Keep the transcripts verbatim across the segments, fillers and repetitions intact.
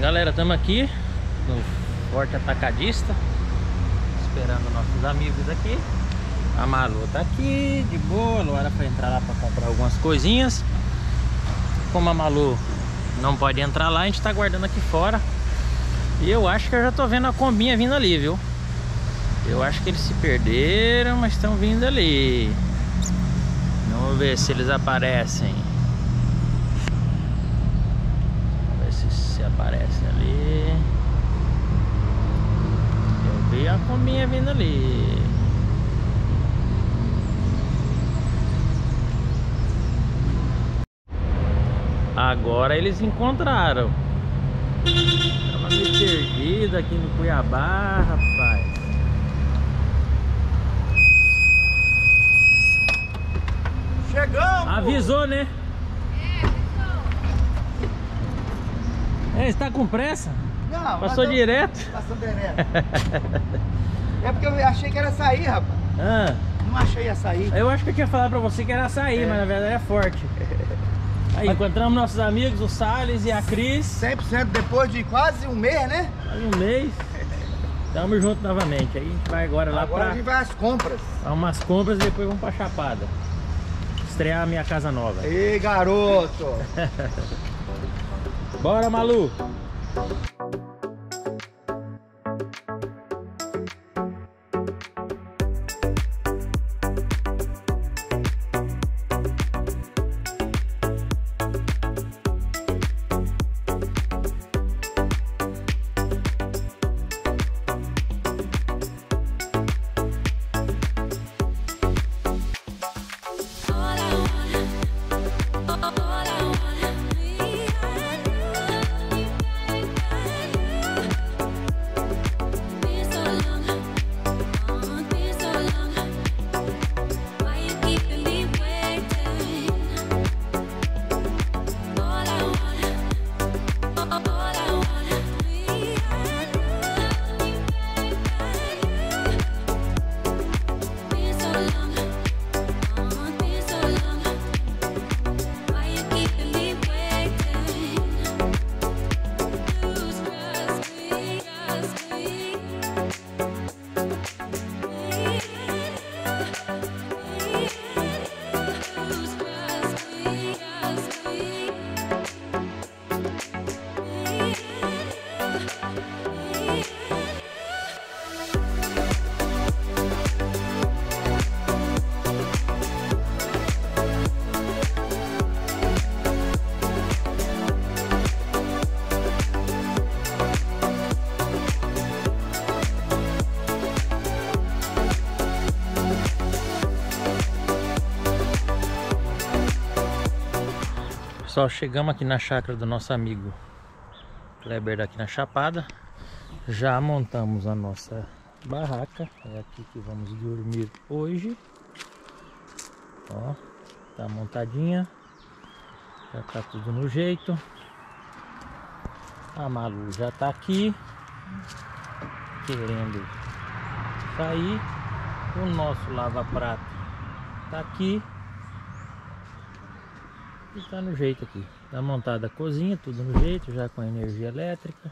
Galera, estamos aqui no Forte Atacadista, esperando nossos amigos aqui. A Malu tá aqui, de boa. A Luara foi entrar lá para comprar algumas coisinhas. Como a Malu não pode entrar lá, a gente tá guardando aqui fora. E eu acho que eu já tô vendo a combinha vindo ali, viu? Eu acho que eles se perderam, mas estão vindo ali. Vamos ver se eles aparecem. Vamos ver se, se aparecem ali. Eu vi a combinha vindo ali. Agora eles encontraram. Tava meio perdido aqui no Cuiabá, rapaz. Chegamos! Avisou, né? É, avisou. É, você tá com pressa? Não, passou direto? Passou direto. É porque eu achei que era açaí, rapaz. Ah. Não achei açaí. Eu acho que eu tinha falado pra você que era açaí, é. Mas na verdade é forte. Aí, encontramos nossos amigos, o Salles e a Cris. cem por cento depois de quase um mês, né? Quase um mês. Tamo junto novamente. Aí a gente vai agora lá agora pra... Agora a gente vai às compras. Umas compras e depois vamos pra Chapada. Estrear a minha casa nova. Ei, garoto! Bora, Malu! Pessoal, chegamos aqui na chácara do nosso amigo Kleber, aqui na Chapada. Já montamos a nossa barraca. É aqui que vamos dormir hoje. Ó, tá montadinha. Já tá tudo no jeito. A Malu já tá aqui, querendo sair. O nosso lava-prato tá aqui. E tá no jeito aqui, tá montada a cozinha, tudo no jeito, já com a energia elétrica.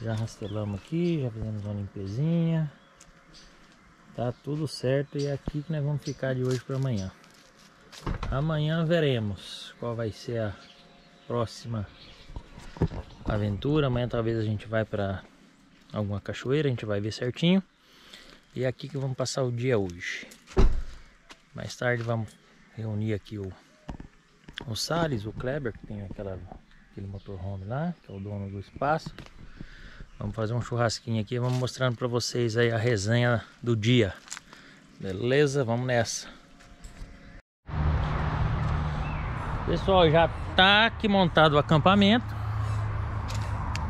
Já rastelamos aqui, já fizemos uma limpezinha. Tá tudo certo e é aqui que nós vamos ficar de hoje para amanhã. Amanhã veremos qual vai ser a próxima aventura. Amanhã talvez a gente vai para alguma cachoeira, a gente vai ver certinho. E é aqui que vamos passar o dia hoje. Mais tarde vamos reunir aqui o O Salles, o Kleber, que tem aquela, aquele motorhome lá, que é o dono do espaço. Vamos fazer um churrasquinho aqui, vamos mostrando pra vocês aí a resenha do dia. Beleza? Vamos nessa. Pessoal, já tá aqui montado o acampamento.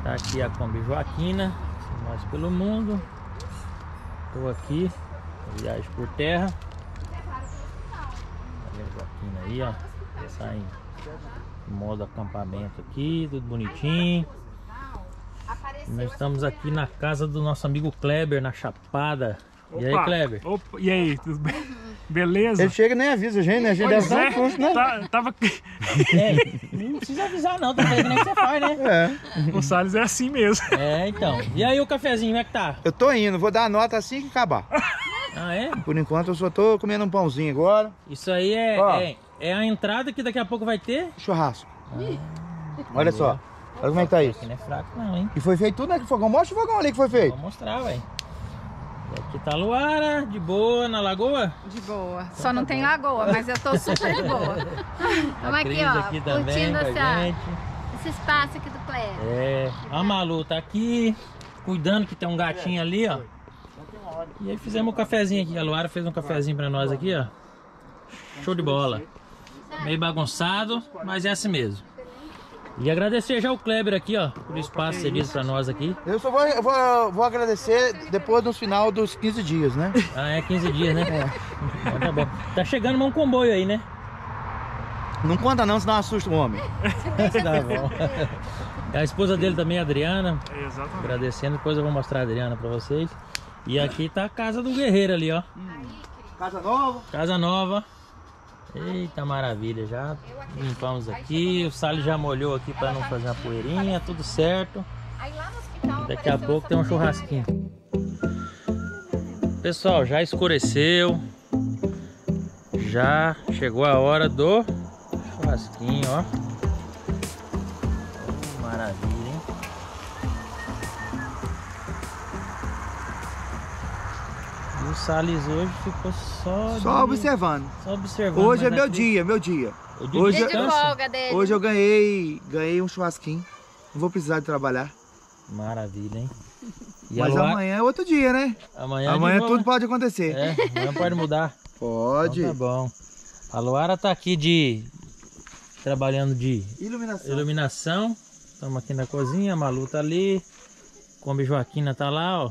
Tá aqui a Kombi Joaquina, Nós pelo Mundo. Tô aqui, Viagem por Terra. Olha a Joaquina aí, ó. Tá em modo acampamento aqui, tudo bonitinho. Nós estamos aqui na casa do nosso amigo Kleber, na Chapada. Opa, e aí, Kleber? Opa, e aí, tudo bem? Beleza. Ele chega e nem avisa a gente, né? A gente pois deve é, dar um curso, né? Tá, tava... é, nem precisa avisar não, tá falando nem que você faz, né? É. O Salles é assim mesmo. É, então. E aí o cafezinho, como é que tá? Eu tô indo, vou dar a nota assim que acabar. Ah, é? Por enquanto eu só tô comendo um pãozinho agora. Isso aí é, é, é a entrada que daqui a pouco vai ter? Churrasco. Ah, olha só. Olha como é que tá isso. Não é fraco não, hein? E foi feito tudo naquele fogão. Mostra o fogão ali que foi feito. Vou mostrar, velho. Aqui tá a Luara, de boa, na lagoa? De boa. Então, só tá não bom. Tem lagoa, mas eu tô super de boa. Estamos aqui, ó, aqui curtindo essa, esse espaço aqui do Kleber. É, a Malu tá aqui, cuidando que tem um gatinho ali, ó. E aí fizemos um cafezinho aqui, a Luara fez um cafezinho pra nós aqui, ó. Show de bola. Meio bagunçado, mas é assim mesmo. E agradecer já o Kleber aqui, ó, por espaço serviço pra nós aqui. Eu só vou, eu vou, eu vou agradecer depois no final dos quinze dias, né? Ah, é quinze dias, né? É. Tá bom. Tá chegando um comboio aí, né? Não conta não, senão assusta o homem. Tá bom. A esposa dele também, a Adriana. É, exatamente. Agradecendo, depois eu vou mostrar a Adriana pra vocês. E aqui tá a casa do guerreiro ali, ó. Hum. Casa nova. Casa nova. Eita maravilha, já limpamos aqui, o Salles já molhou aqui para não fazer uma poeirinha, tudo certo. Daqui a pouco tem um churrasquinho. Pessoal, já escureceu, já chegou a hora do churrasquinho, ó. Oh, maravilha, hein? O Salles hoje ficou só... Só de... observando. Só observando. Hoje é meu aqui... dia, meu dia. Dia hoje, de folga dele. Hoje eu ganhei, ganhei um churrasquinho. Não vou precisar de trabalhar. Maravilha, hein? E mas Luara... amanhã é outro dia, né? Amanhã, amanhã é tudo pode acontecer. É, amanhã pode mudar. Pode. Então tá bom. A Luara tá aqui de... Trabalhando de... Iluminação. Iluminação. Estamos aqui na cozinha, a Malu tá ali. Kombi Joaquina tá lá, ó.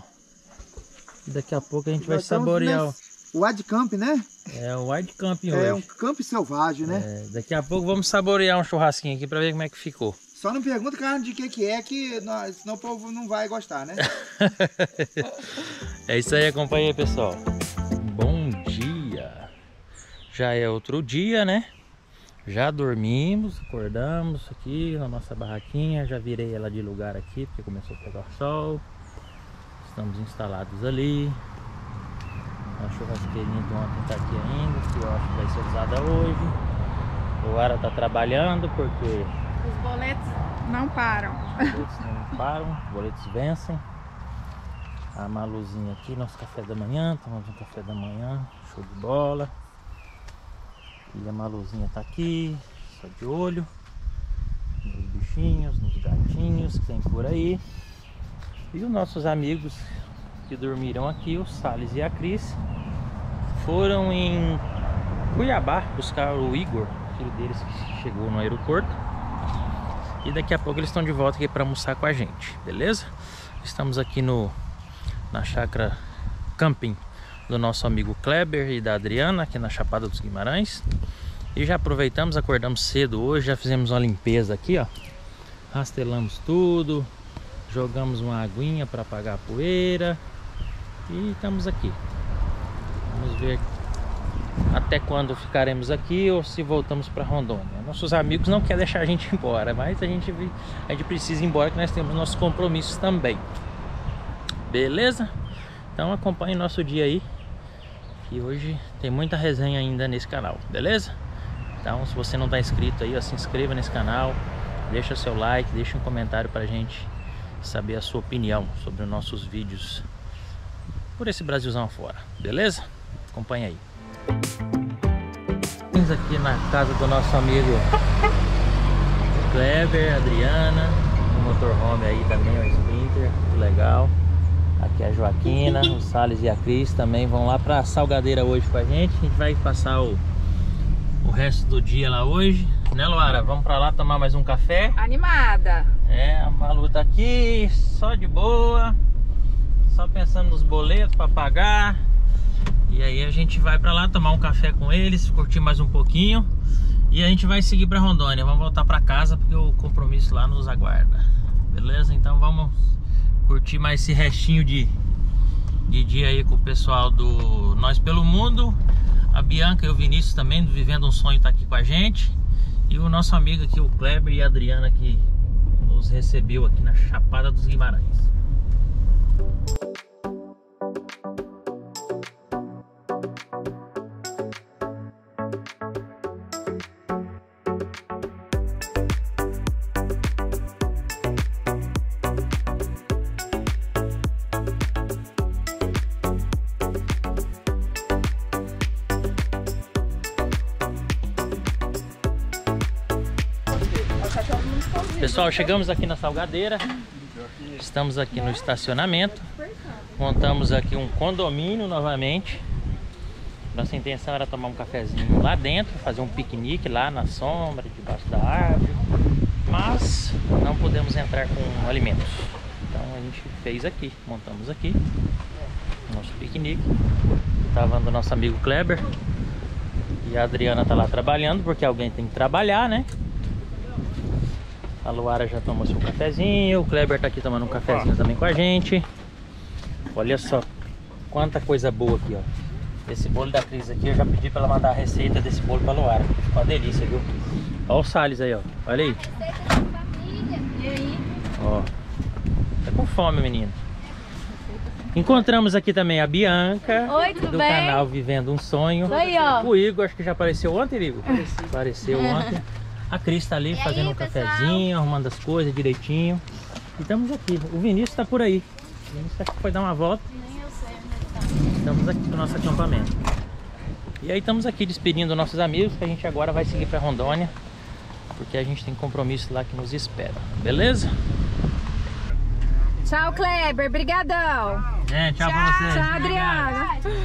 Daqui a pouco a gente vai saborear nesse... o wide camp, né? É, o wide camp hoje. É um camp selvagem, né? É, daqui a pouco vamos saborear um churrasquinho aqui pra ver como é que ficou. Só não pergunta carne de que que é, que nós, senão o povo não vai gostar, né? É isso aí, acompanha aí, pessoal. Bom dia! Já é outro dia, né? Já dormimos, acordamos aqui na nossa barraquinha. Já virei ela de lugar aqui, porque começou a pegar sol. Estamos instalados ali. A churrasqueirinha de ontem está aqui ainda, que eu acho que vai ser usada hoje. O Ara está trabalhando porque... Os boletos não param. Os boletos não param, os boletos vencem. A Maluzinha aqui, nosso café da manhã, tomamos um café da manhã, show de bola. E a Maluzinha está aqui, só de olho. Nos bichinhos, nos gatinhos que tem por aí. E os nossos amigos que dormiram aqui, o Salles e a Cris, foram em Cuiabá buscar o Igor, filho deles que chegou no aeroporto. E daqui a pouco eles estão de volta aqui para almoçar com a gente, beleza? Estamos aqui no, na chácara camping do nosso amigo Kleber e da Adriana, aqui na Chapada dos Guimarães. E já aproveitamos, acordamos cedo hoje, já fizemos uma limpeza aqui, ó. Rastelamos tudo. Jogamos uma aguinha para apagar a poeira. E estamos aqui. Vamos ver até quando ficaremos aqui ou se voltamos para Rondônia. Nossos amigos não querem deixar a gente embora, mas a gente, a gente precisa ir embora, que nós temos nossos compromissos também. Beleza? Então acompanhe nosso dia aí, que hoje tem muita resenha ainda nesse canal, beleza? Então se você não está inscrito aí, ó, se inscreva nesse canal. Deixa seu like, deixa um comentário pra gente saber a sua opinião sobre os nossos vídeos por esse Brasilzão afora, beleza? Acompanha aí. Estamos aqui na casa do nosso amigo Kleber, Adriana, o motorhome aí também, o Sprinter, muito legal. Aqui a Joaquina, o Salles e a Cris também vão lá pra Salgadeira hoje com a gente. A gente vai passar o, o resto do dia lá hoje, né, Luara? Vamos pra lá tomar mais um café. Animada! É, a Malu tá aqui, só de boa, só pensando nos boletos para pagar. E aí a gente vai para lá tomar um café com eles, curtir mais um pouquinho. E a gente vai seguir para Rondônia, vamos voltar para casa porque o compromisso lá nos aguarda. Beleza? Então vamos curtir mais esse restinho de, de dia aí com o pessoal do Nós pelo Mundo. A Bianca e o Vinícius também do Vivendo um Sonho tá aqui com a gente. E o nosso amigo aqui, o Kleber e a Adriana, que nos recebeu aqui na Chapada dos Guimarães. Pessoal, chegamos aqui na Salgadeira, estamos aqui no estacionamento, montamos aqui um condomínio novamente. Nossa intenção era tomar um cafezinho lá dentro, fazer um piquenique lá na sombra, debaixo da árvore, mas não podemos entrar com alimentos. Então a gente fez aqui, montamos aqui nosso piquenique. Estava andando nosso amigo Kleber e a Adriana está lá trabalhando, porque alguém tem que trabalhar, né? A Luara já tomou seu cafezinho, o Kleber tá aqui tomando um cafezinho também com a gente. Olha só quanta coisa boa aqui, ó. Esse bolo da Cris aqui, eu já pedi pra ela mandar a receita desse bolo pra Luara. Ficou uma delícia, viu? Olha o Salles aí, ó. Olha aí. Ó, tá com fome, menino. Encontramos aqui também a Bianca. Oi, tudo do bem? Canal Vivendo um Sonho. Aí, ó. O Igor, acho que já apareceu ontem, Igor. Apareceu ontem. A Cris tá ali fazendo um cafezinho, arrumando as coisas direitinho. E estamos aqui. O Vinícius tá por aí. O Vinícius acho que foi dar uma volta. Nem eu sei onde tá. Estamos aqui no nosso acampamento. E aí estamos aqui despedindo nossos amigos, que a gente agora vai seguir para Rondônia, porque a gente tem compromisso lá que nos espera. Beleza? Tchau, Kleber. Brigadão. É, tchau, tchau pra vocês. Tchau, Adriana.